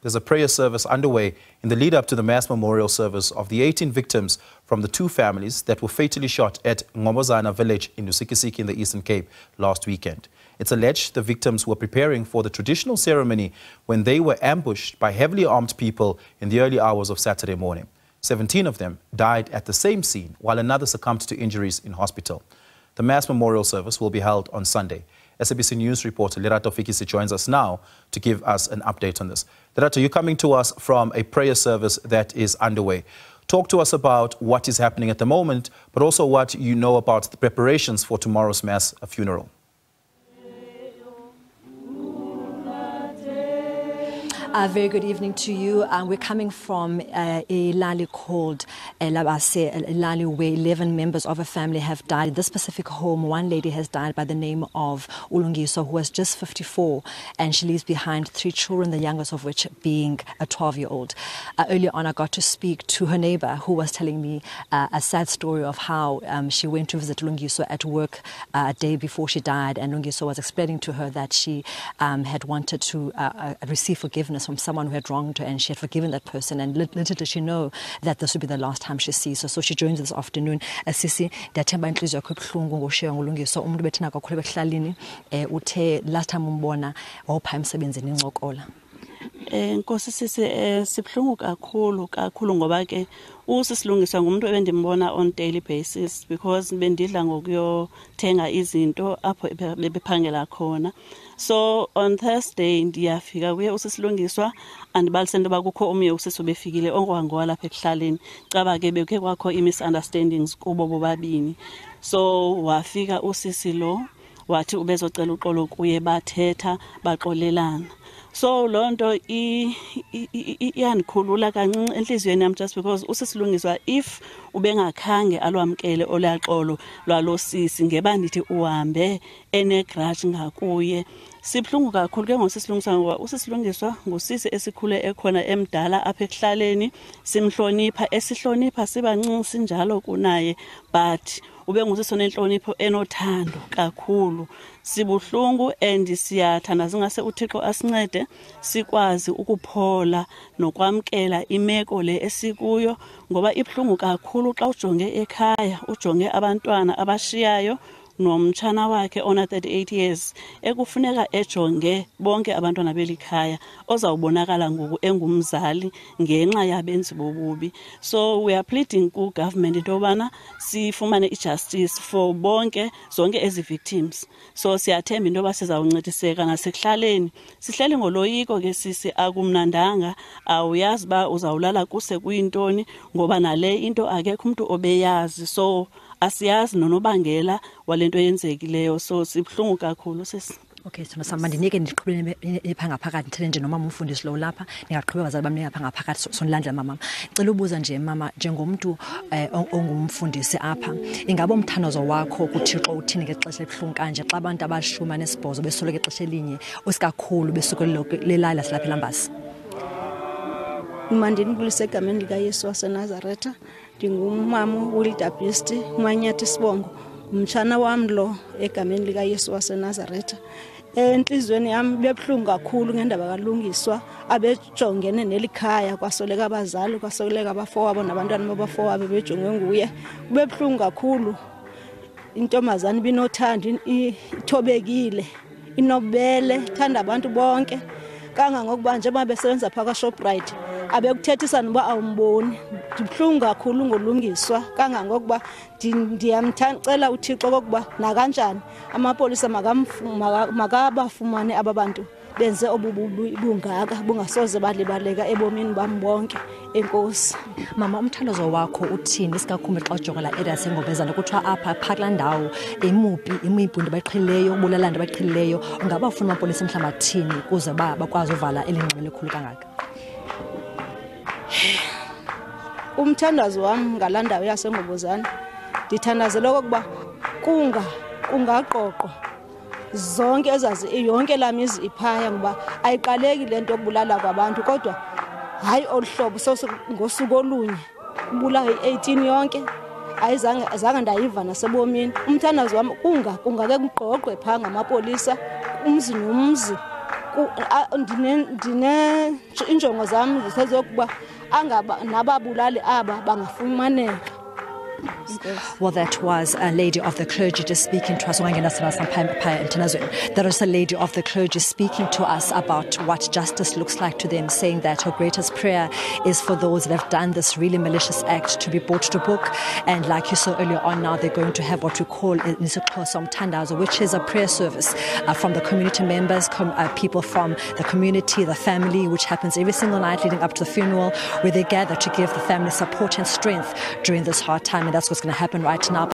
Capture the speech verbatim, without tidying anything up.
There's a prayer service underway in the lead-up to the mass memorial service of the eighteen victims from the two families that were fatally shot at Ngobozana Village in Lusikisiki in the Eastern Cape last weekend. It's alleged the victims were preparing for the traditional ceremony when they were ambushed by heavily armed people in the early hours of Saturday morning. seventeen of them died at the same scene, while another succumbed to injuries in hospital. The mass memorial service will be held on Sunday. S A B C News reporter Lerato Fekisi joins us now to give us an update on this. Lerato, you're coming to us from a prayer service that is underway. Talk to us about what is happening at the moment, but also what you know about the preparations for tomorrow's mass funeral. A very good evening to you. Uh, we're coming from uh, a lali called uh, Labase, a lali where eleven members of a family have died. In this specific home, one lady has died by the name of Ulungiso, who was just fifty-four, and she leaves behind three children, the youngest of which being a twelve-year-old. Uh, earlier on, I got to speak to her neighbor, who was telling me uh, a sad story of how um, she went to visit Ulungiso at work uh, a day before she died, and Ulungiso was explaining to her that she um, had wanted to uh, uh, receive forgiveness from someone who had wronged her, and she had forgiven that person, and little did she know that this would be the last time she sees her. So she joins this afternoon. Sisi, ndiyathemba inhliziyo yakho ebuhlungu ngoshiya ngolungiso, umuntu bethina kakhulu behlalini, uthe last time umbona wawupha emsebenzini incokola. Nkosi sisi, sibuhlungu kakhulu kakhulu ngoba ke uSisilungiswa ngumuntu ebendimbona on daily basis, because bendidla ngokuyothenga izinto apho bephangela khona. So on Thursday ndiyafika kuye uSisilungiswa, andibalise ndoba kukho omnye usisi obefikile ongohangowa lapha ekuhlaleni, caba ke bekhe kwakho i-misunderstandings kubo bobabini. So wafika usisi lo wathi ubezocela uxolo kuye, bathetha baxolelana. So Londo I Ian Kulula Kang and Lizionam, just because Usisilungiswa, if Ubenga Kange Alam Kele Ola Olo, Lalo Sis in Gebanditi Uambe, Ene Crashing Hakuye, Siplunga Kulga Usisilungiswa, Usisilungiswa, Gusisi Esikule Ekona M Dala Apechaleni, Simflonipa Esisloni Pasiba Sinjalo Kunaye, but Ubengusisonetlonipo Enotando Kakulu. Sibuhlungu and siyathanda singase uThixo asincede sikwazi ukuphola nokwamkela imeko le esikuyo, ngoba ibhlungu kakhulu xa ujonge ekhaya, ujonge abantwana abashiyayo nomtshana wakhe ona thirty-eight years ekufuneka ejonge bonke abantwana belikhaya, ozawubonakala ngoku engumzali ngenxa yabenzi bobubi. So we are pleading ku government intobana sifumane ijustice for bonke zonke ezi victims. So siyathemba intoba sizawuncediseka nasekuhlaleni. Sihleli ngoloyiko ke sisi, akumnandanga, awuyazi ba uzawulala kuse kuyintoni ngoba nale into akekho umuntu obeyazi. So asiyazi nonobangela walento yenzekileyo, so sibhlungu kakhulu sisi. Okay, so somebody nike ndiqhubele ephanga phakathi thele nje noma umfundisi lo lapha ningaqhubeka bazali bami ephanga phakathi sonlandla mama. Ngicela ubuza nje mama, njengomuntu ongumfundisi apha, ingabe umthanozo wakho kuThixo uthini ngexesha ebhlungu kanje xa abantu abashuma nesibhozo besoleke xesha elinye osikakhulu besukelelo lelala silapha lambasi? Mandini bulise egameni lika Yesu waseNazaretha. Ndingumama uLidabist Manyathi Sibongo, umtshana wami lo egameni lika Yesu waseNazaretha. Enhlizweni yami bebhlungu kakhulu ngendaba kaLungiswa, abejongene nelikhaya, kwasoleka abazali, kwasoleka abafowabo nabantwana babafowabo bejongwe nguye. Bebhlungu kakhulu, intombazana binothanda, ithobekile, inobele, thanda abantu bonke, kanga ngokuba nje babesebenza phaka Shoprite abekuthethisana noba awumboni. Ndibhlungu kakhulu ngolungiswa kangangokuba ndiyamcela uThixo kokuba na kanjani amapolisa makabafumane ababantu benze obububi bungaka bungasoze balibaleka ebomini bam bonke. Enkosi mama, umthalozo wakho uthini isikakhulu xa ujongola edase Ngobozana kuthiwa apha phakla ndawo emubi imibhundi bayiqhileyo ubulalana abayiqhileyo, ungabafuna amapolisa emhlabathini kuze ba bakwazi uvala elingxele khulu kangaka? Umthandazo wami ngalandawo yaseNgobozana, ndithandazela ukuba kunga kungaqoqo zonke ezazi yonke lamizi iphaya, ngoba ayiqaleki lento yobulala kwabantu, kodwa hayi olhlobo ngosuku olunye ubulawe eighteen yonke, ayizange azange ndayiva nasebomini. Umthandazo wami kunga kungake kuqoqwe phanga amapolisa umzi nomzi. injongo zami zisezokuba angaba nababulali aba bangafumaneka. Well, that was a lady of the clergy just speaking to us. That was a lady of the clergy speaking to us about what justice looks like to them, saying that her greatest prayer is for those that have done this really malicious act to be brought to book. And like you saw earlier on, now they're going to have what we call Nisukosong Tandazo, which is a prayer service uh, from the community members, com uh, people from the community, the family, which happens every single night leading up to the funeral, where they gather to give the family support and strength during this hard time. And that's what's going to happen right now.